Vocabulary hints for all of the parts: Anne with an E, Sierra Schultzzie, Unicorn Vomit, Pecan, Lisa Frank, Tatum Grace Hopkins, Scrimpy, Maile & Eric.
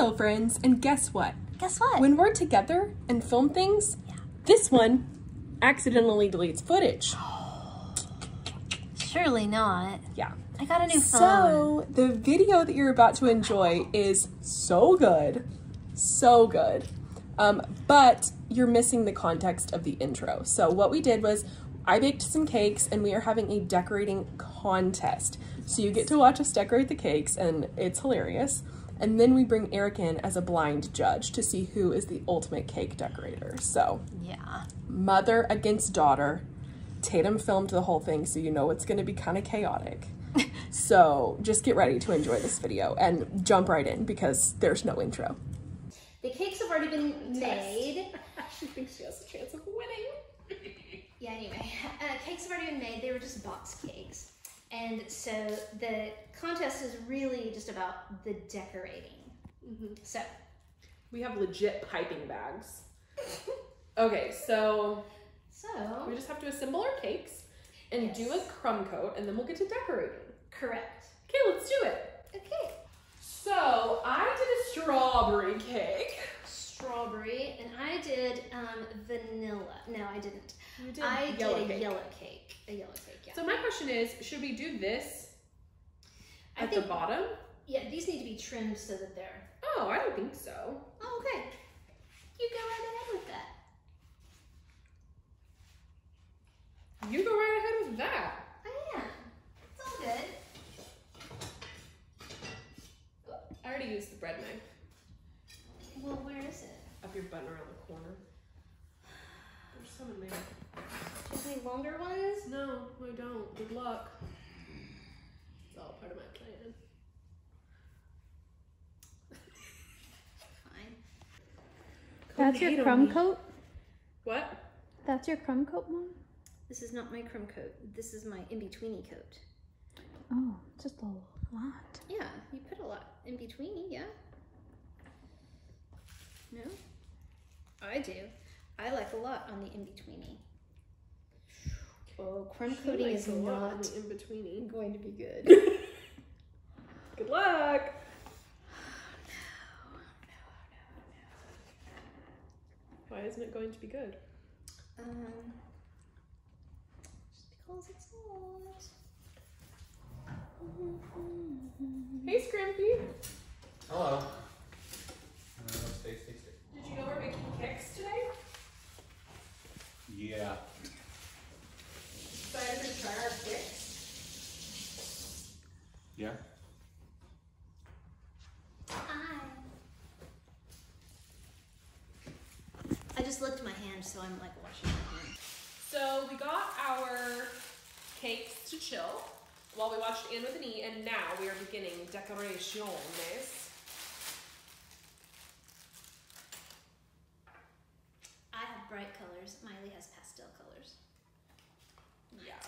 Hello friends, and guess what? Guess what? When we're together and film things, This one accidentally deletes footage. Surely not. Yeah. I got a new phone. So the video that you're about to enjoy is so good. So good. But you're missing the context of the intro. So what we did was I baked some cakes and we are having a decorating contest. So you get to watch us decorate the cakes and it's hilarious. And then we bring Eric in as a blind judge to see who is the ultimate cake decorator. So yeah, mother against daughter. Tatum filmed the whole thing, so you know it's going to be kind of chaotic. So just get ready to enjoy this video and jump right in because there's no intro. The cakes have already been made. She thinks she has a chance of winning. Yeah, anyway, cakes have already been made. They were just box cakes. And so the contest is really just about the decorating. So we have legit piping bags. Okay, so we just have to assemble our cakes and do a crumb coat, and then we'll get to decorating. Correct. Okay, let's do it. Okay. So I did a strawberry cake. Strawberry, and I did vanilla. No, I didn't. You did I did a yellow cake. A yellow cake, yeah. So my question is, should we do this at the bottom? Yeah, these need to be trimmed so that they're... Oh, I don't think so. Oh, okay. You go right ahead with that. You go right ahead with that. I am. It's all good. Ooh. I already used the bread knife. Well, where is it? Up your button around the corner. There's some in there. Do you have any longer ones? No, I don't. Good luck. It's all part of my plan. Fine. That's your crumb coat? What? That's your crumb coat, Mom? This is not my crumb coat. This is my in-betweeny coat. Oh, just a lot. Yeah, you put a lot in-betweeny, yeah. No? I do. I like a lot on the in-betweeny. Oh, crumb coating is not in-betweeny going to be good. Good luck! Oh, no. Why isn't it going to be good? It's not. Hey, Scrimpy. Hello. Stay. Did you know we're making cakes today? Yeah. Excited to try our cakes? Yeah. Hi. I just licked my hand, so I'm like washing my hands. So we got our cakes to chill while we watched Anne with an E, and now we are beginning decorations. I have bright colors. Maile has pastel colors. Yeah.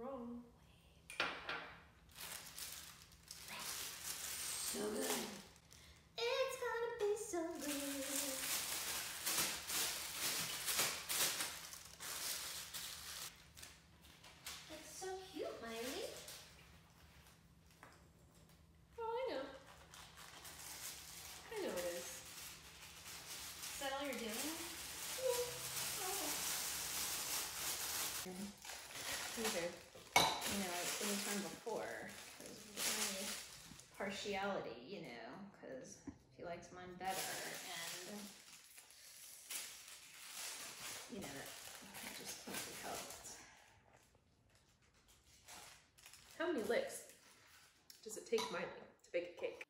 Wrong. So good. It's gonna be so good. Partiality, you know, because he likes mine better, and you know that just can't be helped. How many licks does it take Maile to bake a cake?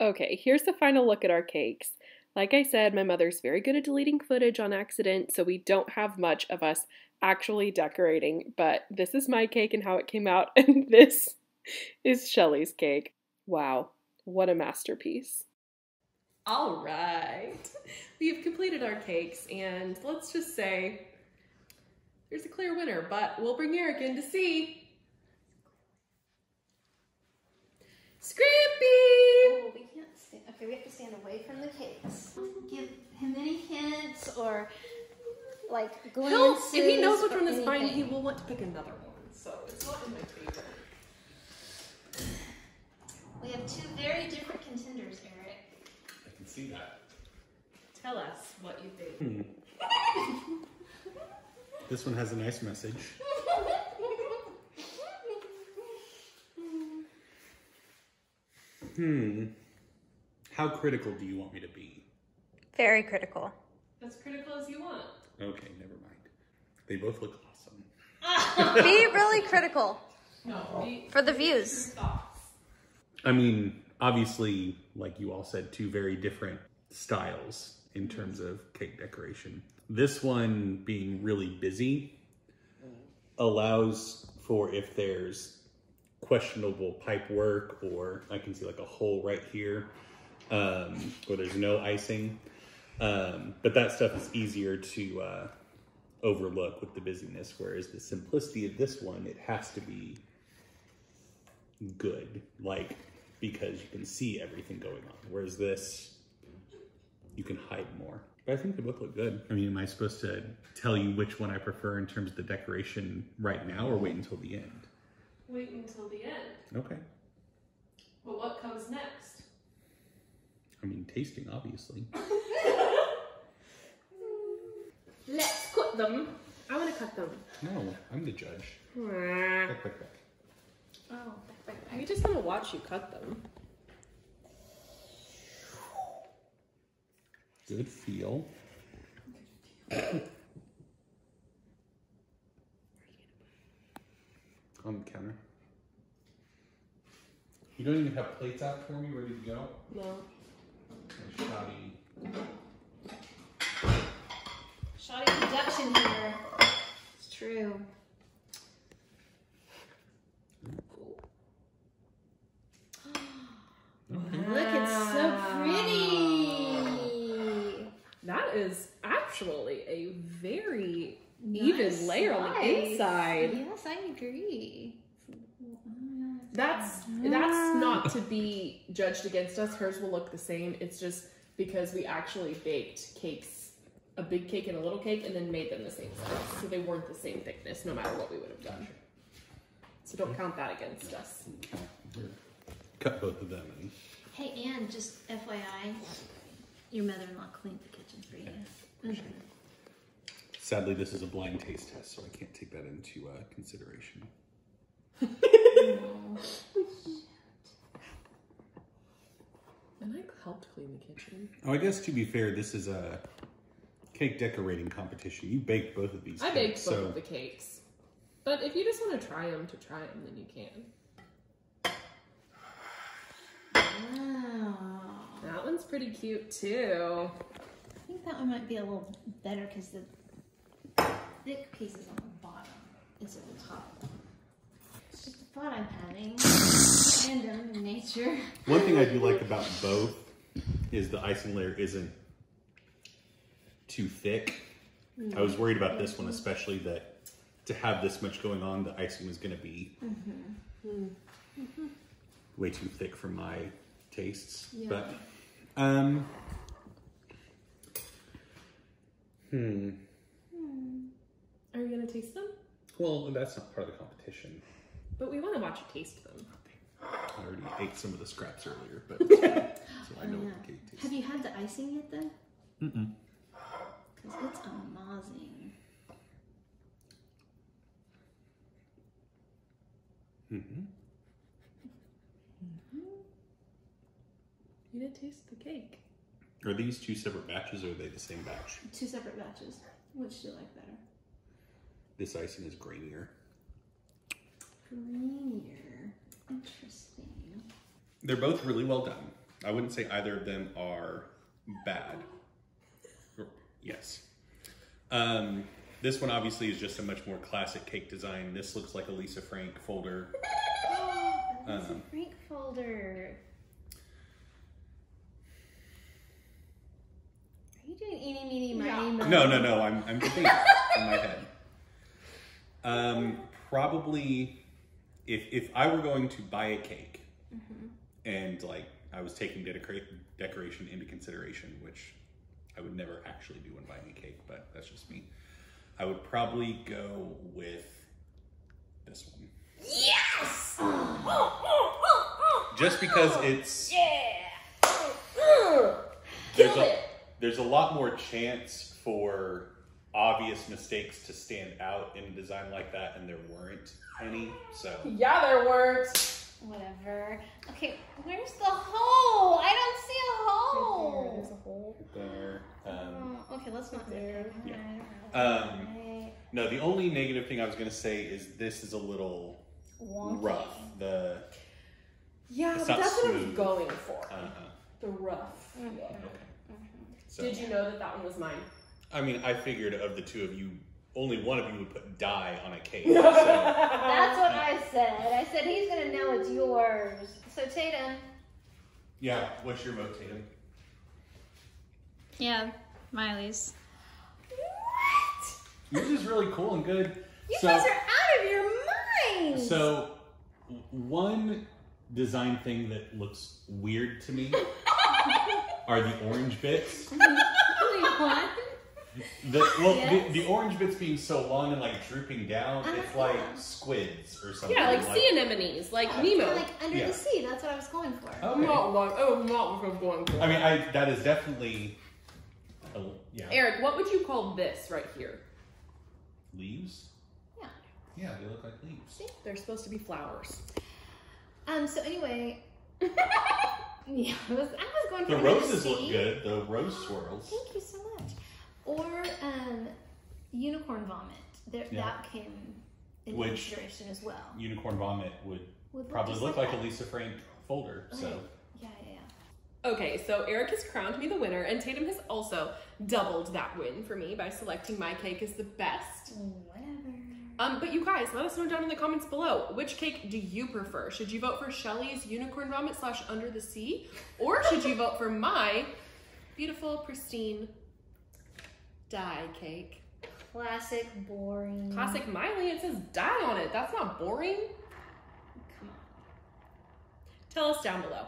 Okay, here's the final look at our cakes. Like I said, my mother's very good at deleting footage on accident, so we don't have much of us actually decorating, but this is my cake and how it came out, and this is Shelley's cake. Wow, what a masterpiece. All right, we have completed our cakes, and let's just say there's a clear winner, but we'll bring Eric in to see. Scrimpy! Oh, we can't stand, okay, we have to stand away from the cakes. Give him any hints or like glances. If he knows which one is mine, he will want to pick another one, so it's not in my favorite. We have been two very different contenders, Eric. I can see that. Tell us what you think. This one has a nice message. How critical do you want me to be? Very critical. As critical as you want. Okay, never mind. They both look awesome. Be really critical. No. For the views. I mean, obviously, like you all said, two very different styles in terms of cake decoration. This one being really busy allows for if there's questionable pipe work, or I can see like a hole right here, or there's no icing. But that stuff is easier to overlook with the busyness, whereas the simplicity of this one, it has to be good, like, because you can see everything going on. Whereas this, you can hide more. But I think they both look good. I mean, am I supposed to tell you which one I prefer in terms of the decoration right now, or wait until the end? Wait until the end. Okay. Well, what comes next? I mean, tasting, obviously. Let's cut them. I want to cut them. No, I'm the judge. Back, back, back. Oh, back, back, back. We just want to watch you cut them. Good feel. On the counter. You don't even have plates out for me ready to go? No. Shoddy production here. It's true. Cool. Wow. Look, it's so pretty. That is actually a very even layer on the inside. Yes, I agree. That's not to be judged against us. Hers will look the same. It's just because we actually baked cakes, a big cake and a little cake, and then made them the same size. So they weren't the same thickness, no matter what we would have done. So don't count that against us. Cut both of them. Hey, Anne, just FYI, your mother-in-law cleaned the kitchen for you. Okay. Sadly, this is a blind taste test, so I can't take that into consideration. No. And I helped clean the kitchen. Oh, I guess to be fair, this is a cake decorating competition. You baked both of these. I baked both of the cakes. But if you just want to try them, then you can. Wow. That one's pretty cute too. I think that one might be a little better because the thick piece is on the bottom. It's at the top. It's just the thought I'm having. Random nature. One thing I do like about both is the icing layer isn't too thick. I was worried about this one, especially that to have this much going on, the icing was going to be way too thick for my tastes. Yeah. But, Are you going to taste them? Well, that's not part of the competition. But we want to watch you taste them. I already ate some of the scraps earlier, but so I know what the cake tastes. Have you had the icing yet, though? Mm-mm. Because it's amazing. You didn't taste the cake. Are these two separate batches, or are they the same batch? Two separate batches. Which do you like better? This icing is grainier. Grainier. Interesting. They're both really well done. I wouldn't say either of them are bad. Yes. This one obviously is just a much more classic cake design. This looks like a Lisa Frank folder. Lisa Frank folder. Are you doing eeny, meeny, miny, miny? No, no, no. I'm thinking in my head. Probably, if I were going to buy a cake, and like I was taking decoration into consideration, which I would never actually do when buying a cake, but that's just me. I would probably go with this one. Yes! just because it's... Yeah! There's a lot more chance for obvious mistakes to stand out in a design like that, and there weren't any, so... Yeah, there weren't! Whatever. Okay, where's the hole? I don't see a hole! Right there, there's a hole. There. Okay, let's not do it. Yeah. No, the only negative thing I was going to say is this is a little wonky. Rough. Yeah, but that's smooth. What I was going for. The rough. Okay. Yeah. Okay. So, did you know that that one was mine? I mean, I figured of the two of you, only one of you would put dye on a cake. So. That's what I said. I said he's gonna know it's yours. So Tatum. Yeah, what's your vote, Tatum? Yeah, Miley's. What? Yours is really cool and good. You guys are out of your minds. So one design thing that looks weird to me are the orange bits. What? The orange bits being so long and like drooping down, it's like squids or something. Yeah, like sea anemones, like Nemo. Like under the sea, that's what I was going for. Okay. Not what I'm going for. I mean, that is definitely, yeah. Eric, what would you call this right here? Leaves? Yeah. Yeah, they look like leaves. See? They're supposed to be flowers. So anyway. Yeah, I was going for the roses look good, the rose swirls. Thank you so much. Or Unicorn Vomit. That came in consideration as well. Unicorn Vomit would probably look like a Lisa Frank folder. Right. So yeah. Okay, so Eric has crowned me the winner, and Tatum has also doubled that win for me by selecting my cake as the best. Whatever. But you guys, let us know down in the comments below, which cake do you prefer? Should you vote for Shelly's Unicorn Vomit / Under the Sea? Or should you vote for my beautiful, pristine dye cake? Classic, boring. Classic Miley, it says dye on it. That's not boring. Come on. Tell us down below.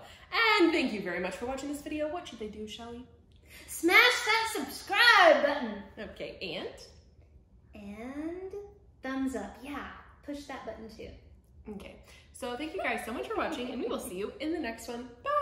And thank you very much for watching this video. What should they do, Shelly? Smash that subscribe button. Okay, and... thumbs up. Yeah, push that button too. Okay, so thank you guys so much for watching, and we will see you in the next one. Bye!